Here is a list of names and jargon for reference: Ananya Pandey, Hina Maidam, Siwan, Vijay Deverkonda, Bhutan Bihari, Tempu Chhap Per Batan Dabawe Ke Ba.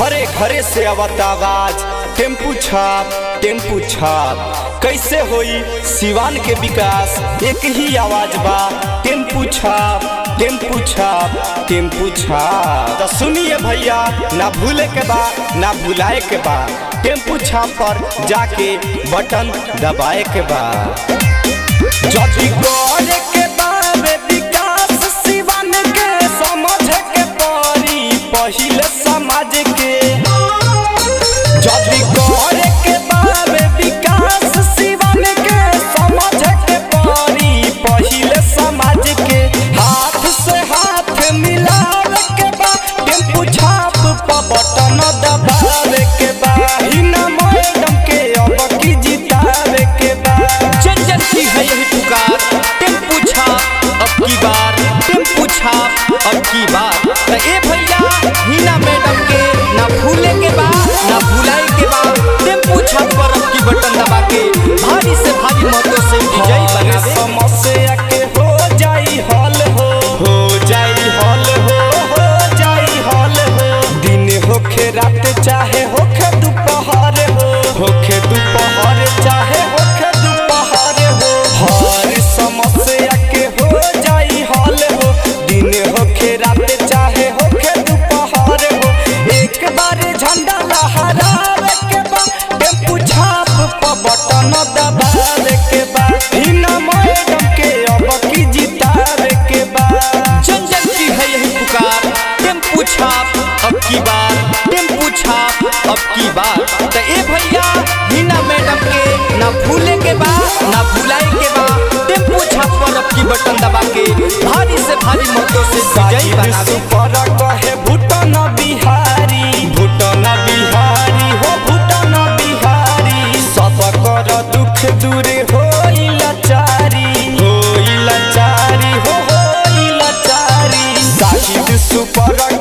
घरे घरे से आवत आवाज टेम्पू छाप कैसे होई सिवान के विकास, एक ही आवाज बा टेम्पू छाप। तो सुनिए भैया ना भूले के बा ना भुलाए के बा, टेम्पू छाप पर जाके बटन दबाए के बा। जदी करे के बारे विकास सिवान के समझ के पड़ी पहिले समाज के, जदी करे के बारे विकास सिवान के समझ के पड़ी पहिले समाज के, हाथ से हाथ मिलावे के बा टेम्पू छाप पर बटन दबावे के बा। अब की बात तो ए भैया हीना मैडम के ना भूले के बा ना भुलाए के बा, टेम्पू छाप पर अब की बटन दबा के भारी से भारी मतों से विजयी बना दे। समस्या के हो जाई हल हो जाई हल हो, दिन होखे रात चाहे होखे दोपहर हो, होखे दोपहर चाहे होखे दोपहर हो, हर समस्या के हो जाई हल हो, दिन होखे रात चाहे होखे दोपहर हो। एक बार झंडा लहरावे के बा टेम्पू छाप पर बटन दबावे के बा, हीना मैडम के अब की जितावे के बा। जन जन की है यही पुकार टेम्पू छाप अब की बार, टेम्पू छाप अब की बार। तो ए भैया हीना मैडम के ना भूले के बा ना भुलाए के बा, टेम्पू छाप पर अब की बटन दबा के भारी से भारी मतों से विजयी बना दे। कहे भूटान बिहारी हो भूटान बिहारी, सब कर दुख दूरे होई लाचारी हो लाचारी हो लाचारी।